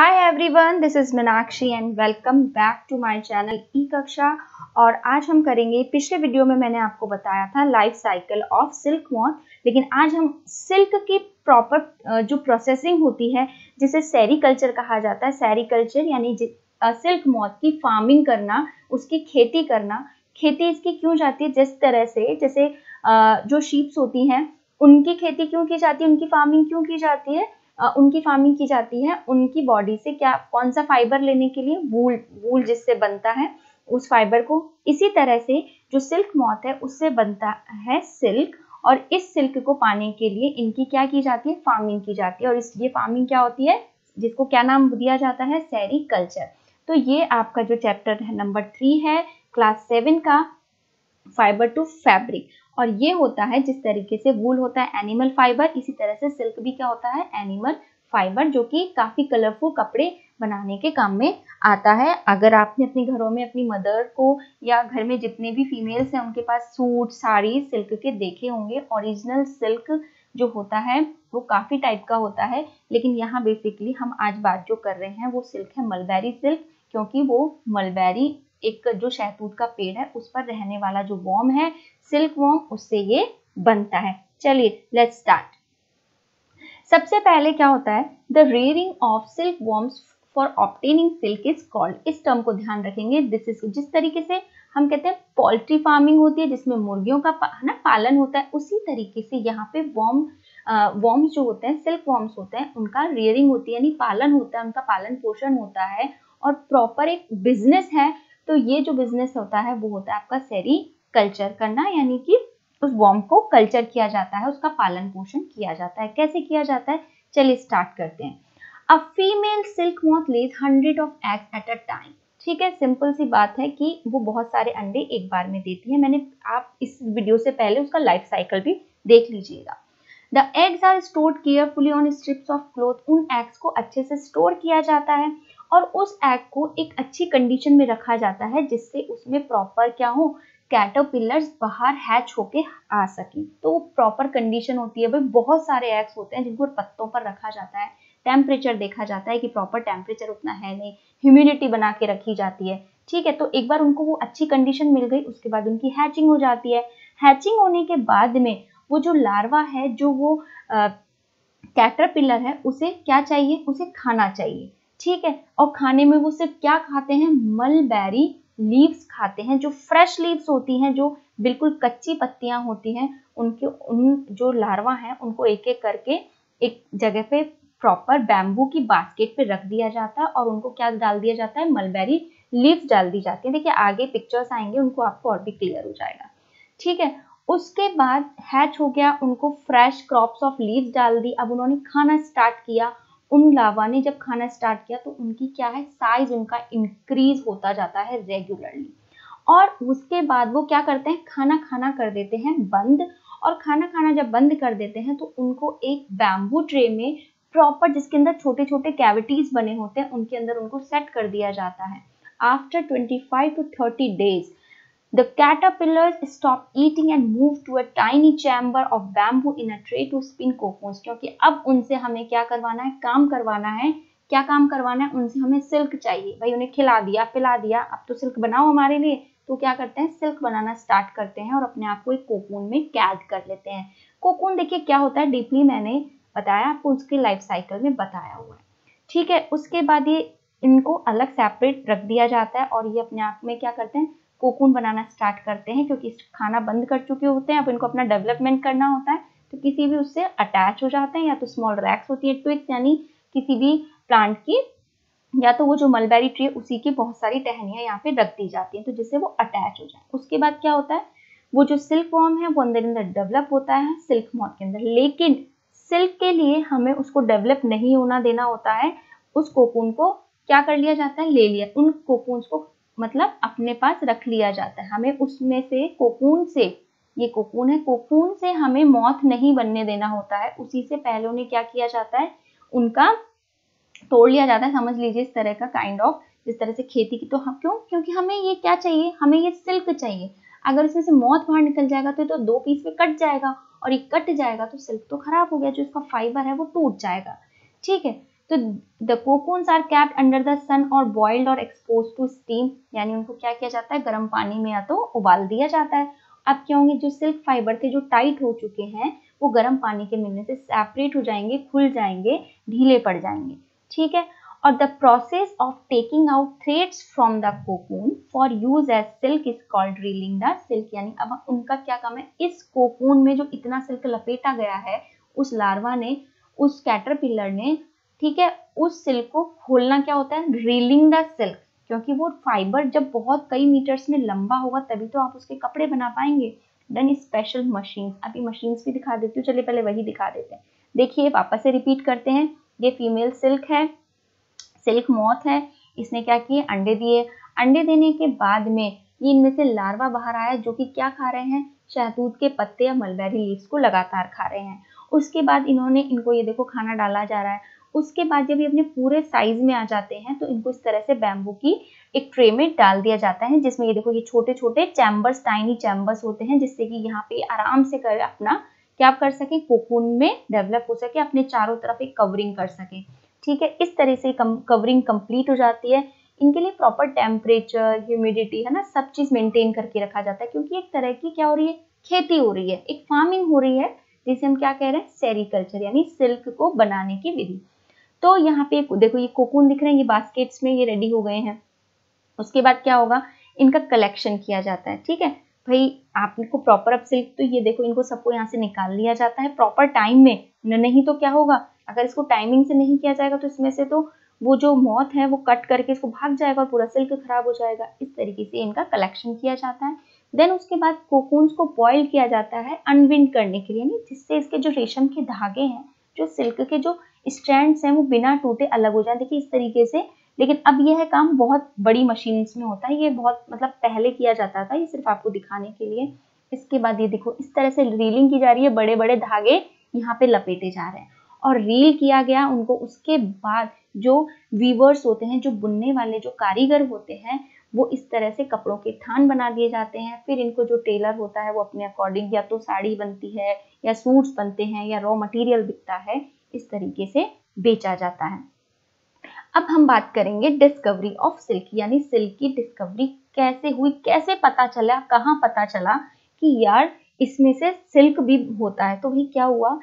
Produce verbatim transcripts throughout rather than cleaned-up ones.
Hi everyone, this is Meenakshi and welcome back to my channel Ekaksha. और आज हम करेंगे, पिछले वीडियो में मैंने आपको बताया था life cycle of silk moth, लेकिन आज हम सिल्क की प्रॉपर जो प्रोसेसिंग होती है जिसे सेरीकल्चर कहा जाता है, सेरीकल्चर यानी सिल्क मॉथ की फार्मिंग करना, उसकी खेती करना। खेती इसकी क्यों जाती है, जिस तरह से जैसे जो शीप्स होती हैं उनकी खेती क्यों की जाती है, उनकी फार्मिंग क्यों की जाती है, उनकी फार्मिंग की जाती है उनकी बॉडी से क्या, कौन सा फाइबर लेने के लिए, वूल, वूल जिससे बनता है उस फाइबर को। इसी तरह से जो सिल्क मॉथ है उससे बनता है सिल्क, और इस सिल्क को पाने के लिए इनकी क्या की जाती है, फार्मिंग की जाती है। और इसलिए फार्मिंग क्या होती है, जिसको क्या नाम दिया जाता है, सेरीकल्चर। तो ये आपका जो चैप्टर है नंबर थ्री है क्लास सेवन का, फाइबर टू फैब्रिक। और ये होता है जिस तरीके से वूल होता है एनिमल फाइबर, इसी तरह से सिल्क भी क्या होता है, एनिमल फाइबर, जो कि काफ़ी कलरफुल कपड़े बनाने के काम में आता है। अगर आपने अपने घरों में अपनी मदर को या घर में जितने भी फीमेल्स हैं उनके पास सूट, साड़ी सिल्क के देखे होंगे। ओरिजिनल सिल्क जो होता है वो काफ़ी टाइप का होता है, लेकिन यहाँ बेसिकली हम आज बात जो कर रहे हैं वो सिल्क है मलबेरी सिल्क, क्योंकि वो मलबेरी एक जो शहतूत का पेड़ है उस पर रहने वाला जो वॉर्म है, सिल्क वॉर्म, उससे ये बनता है। चलिए लेट्स स्टार्ट। सबसे पहले क्या होता है, the rearing of silk worms for obtaining silk is called. इस टर्म को ध्यान रखेंगे। दिस इज जिस तरीके से हम कहते हैं पोल्ट्री फार्मिंग होती है जिसमें मुर्गियों का है ना पालन होता है, उसी तरीके से यहाँ पे वॉर्म वॉर्म्स जो होते हैं, सिल्क वॉर्म्स होते हैं, उनका रेयरिंग होती है यानी पालन होता है, उनका पालन पोषण होता है और प्रॉपर एक बिजनेस है। तो ये जो बिजनेस होता है वो होता है आपका सेरी कल्चर करना, यानी कि उस वॉर्म को कल्चर किया जाता है, उसका पालन पोषण किया जाता है। कैसे किया जाता है, चलिए स्टार्ट करते हैं। A female silk moth lays hundred of eggs at a time. ठीक है, सिंपल सी बात है कि वो बहुत सारे अंडे एक बार में देती है। मैंने आप इस वीडियो से पहले उसका लाइफ साइकिल भी देख लीजिएगा। The eggs are stored carefully on strips of cloth. उन एग्स को अच्छे से स्टोर किया जाता है और उस एग को एक अच्छी कंडीशन में रखा जाता है जिससे उसमें प्रॉपर क्या हो, कैटरपिलर्स बाहर हैच होके आ सकें। तो प्रॉपर कंडीशन होती है भाई। बहुत सारे एग्स होते हैं जिनको पत्तों पर रखा जाता है, टेम्परेचर देखा जाता है कि प्रॉपर टेम्परेचर उतना है नहीं, ह्यूमिडिटी बना के रखी जाती है। ठीक है, तो एक बार उनको वो अच्छी कंडीशन मिल गई, उसके बाद उनकी हैचिंग हो जाती है। हैचिंग होने के बाद में वो जो लार्वा है, जो वो कैटरपिलर है, उसे क्या चाहिए, उसे खाना चाहिए। ठीक है, और खाने में वो सिर्फ क्या खाते हैं, मलबेरी लीव्स खाते हैं। जो फ्रेश लीव्स होती हैं, जो बिल्कुल कच्ची पत्तियां होती हैं, उनके उन जो लार्वा हैं उनको एक एक करके एक जगह पे प्रॉपर बैम्बू की बास्केट पे रख दिया जाता है और उनको क्या डाल दिया जाता है, मलबेरी लीव्स डाल दी जाती है। देखिए आगे पिक्चर्स आएंगे, उनको आपको और भी क्लियर हो जाएगा। ठीक है, उसके बाद हैच हो गया, उनको फ्रेश क्रॉप्स ऑफ लीव्स डाल दी। अब उन्होंने खाना स्टार्ट किया। उन लावा ने जब खाना स्टार्ट किया तो उनकी क्या है, साइज उनका इंक्रीज होता जाता है रेगुलरली। और उसके बाद वो क्या करते हैं, खाना खाना कर देते हैं बंद। और खाना खाना जब बंद कर देते हैं तो उनको एक बैम्बू ट्रे में प्रॉपर, जिसके अंदर छोटे छोटे कैविटीज बने होते हैं, उनके अंदर उनको सेट कर दिया जाता है। After twenty five to thirty days the caterpillars stop eating and move to a tiny chamber of bamboo in a tray to spin cocoons। क्योंकि अब उनसे हमें क्या करवाना है, काम करवाना है। क्या काम करवाना है, उनसे हमें सिल्क चाहिए भाई। उन्हें खिला दिया, पिला दिया, अब तो सिल्क बनाओ हमारे लिए। तो क्या करते हैं, सिल्क बनाना स्टार्ट करते हैं और अपने आप को एक कोकून में कैद कर लेते हैं। कोकून देखिए क्या होता है, डीपली मैंने बताया आपको, उसके लाइफ साइकिल में बताया हुआ है। ठीक है, उसके बाद ये इनको अलग सेपरेट रख दिया जाता है और ये अपने आप में क्या करते हैं, कोकून बनाना स्टार्ट करते हैं, क्योंकि खाना बंद कर चुके होते हैं। अब इनको अपना डेवलपमेंट करना होता है, तो किसी भी उससे अटैच हो जाते हैं, या तो स्मॉल रैक्स होती है, ट्विक्स, यानी किसी भी प्लांट की, या तो वो जो मलबेरी ट्री उसी की बहुत सारी टहनियाँ यहाँ पे रख दी जाती हैं, तो जिससे वो अटैच हो जाए। उसके बाद क्या होता है, वो जो सिल्क वॉर्म है वो अंदर अंदर डेवलप होता है सिल्क मॉथ के अंदर। लेकिन सिल्क के लिए हमें उसको डेवलप नहीं होना देना होता है। उस कोकून को क्या कर लिया जाता है, ले लिया, उन कोकून को मतलब अपने पास रख लिया जाता है। हमें उसमें से कोकून से, ये कोकून है, कोकून से हमें मॉथ नहीं बनने देना होता है। उसी से पहले उन्हें क्या किया जाता है, उनका तोड़ लिया जाता है। समझ लीजिए इस तरह का काइंड ऑफ, जिस तरह से खेती की। तो हम क्यों, क्योंकि हमें ये क्या चाहिए, हमें ये सिल्क चाहिए। अगर इसमें से मॉथ बाहर निकल जाएगा तो ये तो दो पीस में कट जाएगा, और ये कट जाएगा तो सिल्क तो खराब हो गया, जो इसका फाइबर है वो टूट जाएगा। ठीक है, तो the cocoons are kept under the sun और बॉइल्ड और एक्सपोज टू स्टीम, यानी उनको क्या किया जाता है, गर्म पानी में या तो उबाल दिया जाता है। अब क्या होंगे, जो सिल्क फाइबर थे जो टाइट हो चुके हैं वो गर्म पानी के मिलने से सेपरेट हो जाएंगे, खुल जाएंगे, ढीले पड़ जाएंगे, ठीक है। और the process of taking out threads from the cocoon for use as silk is called reeling the silk, यानी अब उनका क्या काम है, इस कोकून में जो इतना सिल्क लपेटा गया है उस लार्वा ने, उस कैटरपिलर ने, ठीक है, उस सिल्क को खोलना क्या होता है, रीलिंग द सिल्क, क्योंकि वो फाइबर जब बहुत कई मीटर्स में लंबा होगा तभी तो आप उसके कपड़े बना पाएंगे। डन स्पेशल मशीन्स, आप ये मशीन्स भी दिखा देती हूँ, चलिए पहले वही दिखा देते हैं। देखिए वापस से रिपीट करते हैं, ये फीमेल सिल्क है, सिल्क मॉथ है, इसने क्या किए, अंडे दिए। अंडे देने के बाद में ये इनमें से लार्वा बाहर आया जो कि क्या खा रहे हैं, शहतूत के पत्ते या मलबेरी लीव्स को लगातार खा रहे हैं। उसके बाद इन्होंने इनको ये देखो खाना डाला जा रहा है, उसके बाद जब ये अपने पूरे साइज में आ जाते हैं तो इनको इस तरह से बैम्बू की एक ट्रे में डाल दिया जाता है, जिसमें ये देखो ये छोटे छोटे चैम्बर्स, टाइनी चैम्बर्स होते हैं, जिससे कि यहाँ पे आराम से कर अपना क्या कर सके, कोकून में डेवलप हो सके, अपने चारों तरफ एक कवरिंग कर सके, ठीक है। इस तरह से कवरिंग कंप्लीट हो जाती है। इनके लिए प्रॉपर टेम्परेचर, ह्यूमिडिटी, है ना, सब चीज मेंटेन करके रखा जाता है, क्योंकि एक तरह की क्या हो रही है, खेती हो रही है, एक फार्मिंग हो रही है, जिसे हम क्या कह रहे हैं, सेरीकल्चर, यानी सिल्क को बनाने की विधि। तो यहाँ पे देखो ये कोकून दिख रहे हैं, ये बास्केट्स में ये रेडी हो गए हैं। उसके बाद क्या होगा, इनका कलेक्शन किया जाता है, ठीक है भाई, आप इनको प्रॉपर, अब सिल्क तो ये देखो इनको सबको यहाँ से निकाल लिया जाता है प्रॉपर टाइम में, नहीं तो क्या होगा, अगर इसको टाइमिंग से नहीं किया जाएगा तो इसमें से तो वो जो मॉथ है वो कट करके इसको भाग जाएगा और पूरा सिल्क खराब हो जाएगा। इस तरीके से इनका कलेक्शन किया जाता है। देन उसके बाद कोकून्स को बॉइल किया जाता है अनविंड करने के लिए, यानी जिससे इसके जो रेशम के धागे हैं, जो सिल्क के जो स्ट्रैंड्स हैं, वो बिना टूटे अलग हो जाए, देखिए इस तरीके से। लेकिन अब यह काम बहुत बड़ी मशीन्स में होता है, ये बहुत मतलब पहले किया जाता था, ये सिर्फ आपको दिखाने के लिए। इसके बाद ये देखो इस तरह से रीलिंग की जा रही है, बड़े बड़े धागे यहाँ पे लपेटे जा रहे हैं और रील किया गया उनको। उसके बाद जो वीवर्स होते हैं, जो बुनने वाले जो कारीगर होते हैं, वो इस तरह से कपड़ों के थान बना दिए जाते हैं। फिर इनको जो टेलर होता है वो अपने अकॉर्डिंग या तो साड़ी बनती है या सूट्स बनते हैं या रॉ मटेरियल बिकता है, इस तरीके से बेचा जाता है। अब हम बात करेंगे डिस्कवरी ऑफ सिल्क, यानी सिल्क की डिस्कवरी कैसे हुई, कैसे पता चला, कहाँ पता चला कि यार इसमें से सिल्क भी होता है। तो भाई क्या हुआ,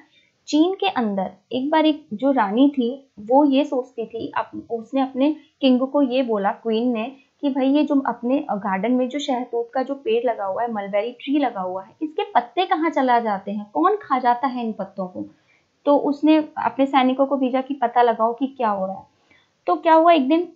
चीन के अंदर एक बार एक जो रानी थी वो ये सोचती थी, उसने अपने किंग को ये बोला, क्वीन ने, कि भाई ये जो अपने गार्डन में जो शहतूत का जो पेड़ लगा हुआ है, मलबेरी ट्री लगा हुआ है, इसके पत्ते कहाँ चला जाते हैं, कौन खा जाता है इन पत्तों को। तो उसने अपने सैनिकों को भेजा कि पता लगाओ कि क्या हो रहा है। तो क्या हुआ, एक दिन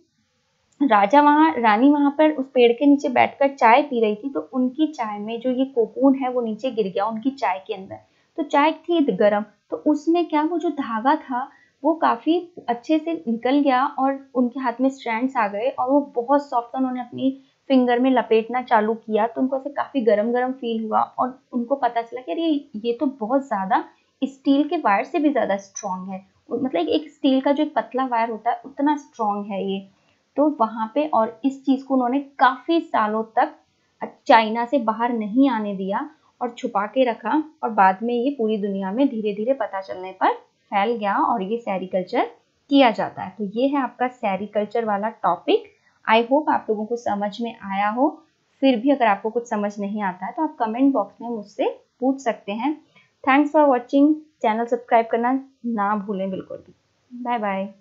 राजा वहाँ, रानी वहाँ पर उस पेड़ के नीचे बैठकर चाय पी रही थी, तो उनकी चाय में जो ये कोकून है वो नीचे गिर गया उनकी चाय के अंदर। तो चाय थी गर्म, तो उसमें क्या वो जो धागा था वो काफी अच्छे से निकल गया और उनके हाथ में स्ट्रैंड्स आ गए और वो बहुत सॉफ्ट, उन्होंने अपनी फिंगर में लपेटना चालू किया तो उनको ऐसे काफी गरम गरम फील हुआ और उनको पता चला कि अरे ये तो बहुत ज्यादा स्टील के वायर से भी ज्यादा स्ट्रांग है, मतलब एक स्टील का जो एक पतला वायर होता है उतना स्ट्रांग है ये। तो वहां पे, और इस चीज को उन्होंने काफी सालों तक चाइना से बाहर नहीं आने दिया और छुपा के रखा और बाद में ये पूरी दुनिया में धीरे धीरे पता चलने पर फैल गया और ये सेरीकल्चर किया जाता है। तो ये है आपका सेरीकल्चर वाला टॉपिक। आई होप आप लोगों को समझ में आया हो। फिर भी अगर आपको कुछ समझ नहीं आता है तो आप कमेंट बॉक्स में मुझसे पूछ सकते हैं। Thanks for watching. Channel subscribe करना ना भूलें बिल्कुल भी। Bye bye.